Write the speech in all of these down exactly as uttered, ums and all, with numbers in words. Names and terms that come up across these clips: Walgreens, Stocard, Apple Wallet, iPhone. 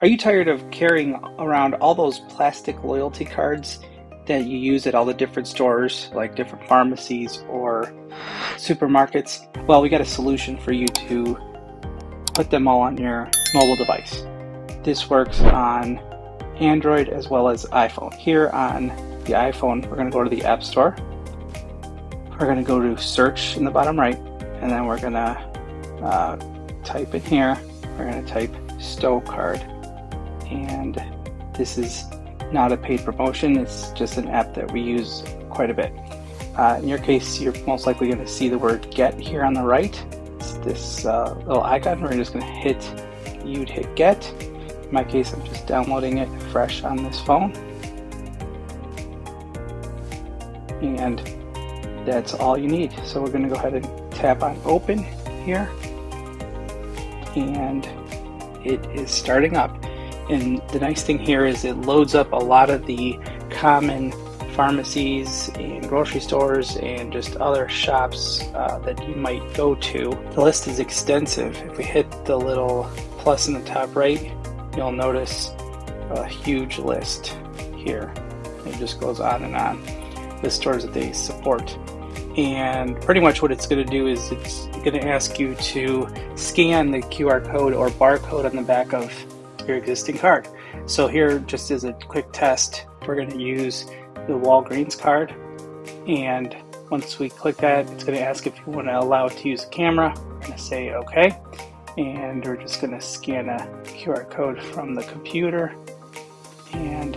Are you tired of carrying around all those plastic loyalty cards that you use at all the different stores, like different pharmacies or supermarkets? Well, we got a solution for you to put them all on your mobile device. This works on Android as well as iPhone. Here on the iPhone, we're gonna go to the App Store. We're gonna go to search in the bottom right, and then we're gonna uh, type in here, we're gonna type Stocard. And this is not a paid promotion, it's just an app that we use quite a bit. Uh, in your case, you're most likely going to see the word get here on the right. It's this uh, little icon. We're just going to hit, you'd hit get. In my case, I'm just downloading it fresh on this phone. And that's all you need. So we're going to go ahead and tap on open here. And it is starting up. And the nice thing here is it loads up a lot of the common pharmacies and grocery stores and just other shops uh, that you might go to. The list is extensive. If we hit the little plus in the top right, you'll notice a huge list here. It just goes on and on, the stores that they support. And pretty much what it's going to do is it's going to ask you to scan the Q R code or barcode on the back of your existing card. So here, just as a quick test, we're going to use the Walgreens card, and once we click that, it's going to ask if you want to allow it to use a camera. We're going to say okay, and we're just going to scan a Q R code from the computer. And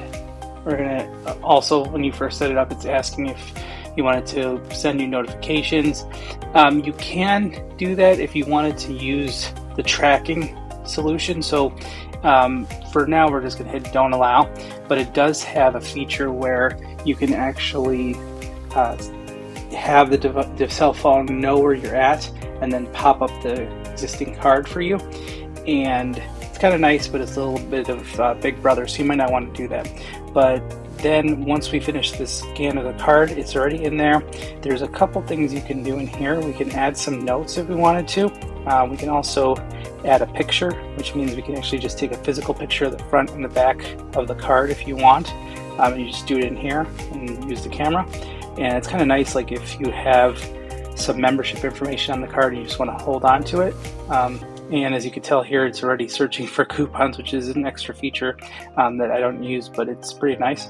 we're going to also, when you first set it up, it's asking if you wanted to send you notifications. Um, you can do that if you wanted to use the tracking solution. So um, for now, we're just going to hit don't allow, but it does have a feature where you can actually uh, have the, the cell phone know where you're at and then pop up the existing card for you. And it's kind of nice, but it's a little bit of uh, Big Brother, so you might not want to do that. But then once we finish the scan of the card, it's already in there. There's a couple things you can do in here. We can add some notes if we wanted to. Uh, we can also add a picture, which means we can actually just take a physical picture of the front and the back of the card if you want. Um, you just do it in here and use the camera. And it's kind of nice, like if you have some membership information on the card and you just want to hold on to it. Um, and as you can tell here, it's already searching for coupons, which is an extra feature um, that I don't use, but it's pretty nice.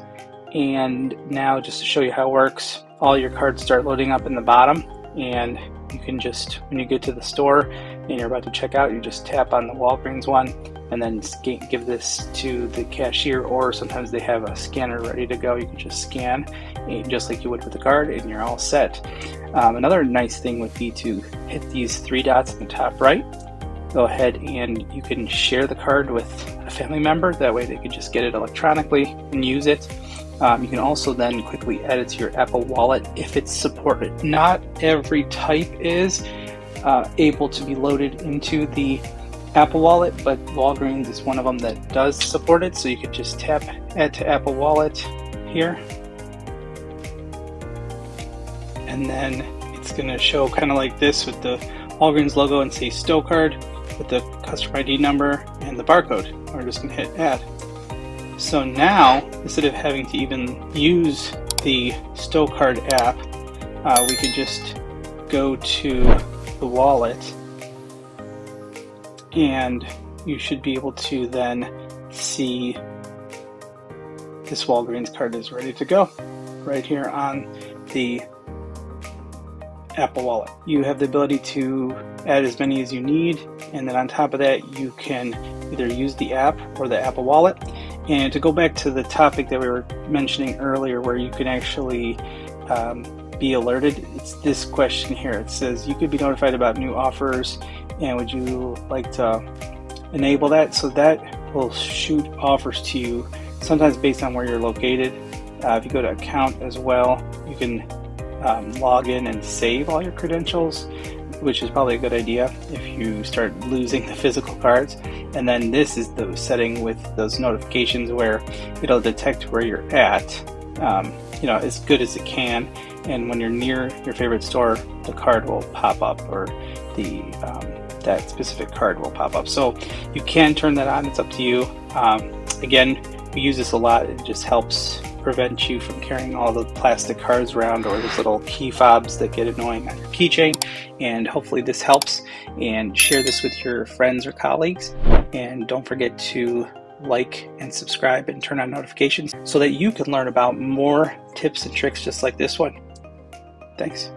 And now, just to show you how it works, all your cards start loading up in the bottom, and you can just, when you get to the store and you're about to check out, you just tap on the Walgreens one and then give this to the cashier, or sometimes they have a scanner ready to go. You can just scan just like you would with the card, and you're all set. Um, another nice thing would be to hit these three dots in the top right. Go ahead and you can share the card with a family member. That way they could just get it electronically and use it. Um, you can also then quickly add it to your Apple Wallet if it's supported. Not every type is uh, able to be loaded into the Apple Wallet, but Walgreens is one of them that does support it. So you could just tap add to Apple Wallet here. And then it's gonna show kind of like this with the Walgreens logo and say Stocard with the customer I D number and the barcode. We're just gonna hit add. So now, instead of having to even use the Stocard app, uh, we could just go to the wallet, and you should be able to then see this Walgreens card is ready to go right here on the Apple Wallet. You have the ability to add as many as you need, and then on top of that, you can either use the app or the Apple Wallet. And to go back to the topic that we were mentioning earlier, where you can actually um, be alerted, it's this question here. It says you could be notified about new offers, and would you like to enable that? So that will shoot offers to you, sometimes based on where you're located. Uh, if you go to account as well, you can um, log in and save all your credentials, which is probably a good idea if you start losing the physical cards. And then this is the setting with those notifications where it'll detect where you're at, um, you know, as good as it can. And when you're near your favorite store, the card will pop up, or the um, that specific card will pop up. So you can turn that on, it's up to you. Um, again, we use this a lot, it just helps prevent you from carrying all the plastic cards around or those little key fobs that get annoying on your keychain. And hopefully this helps, and share this with your friends or colleagues. And don't forget to like and subscribe and turn on notifications so that you can learn about more tips and tricks just like this one. Thanks.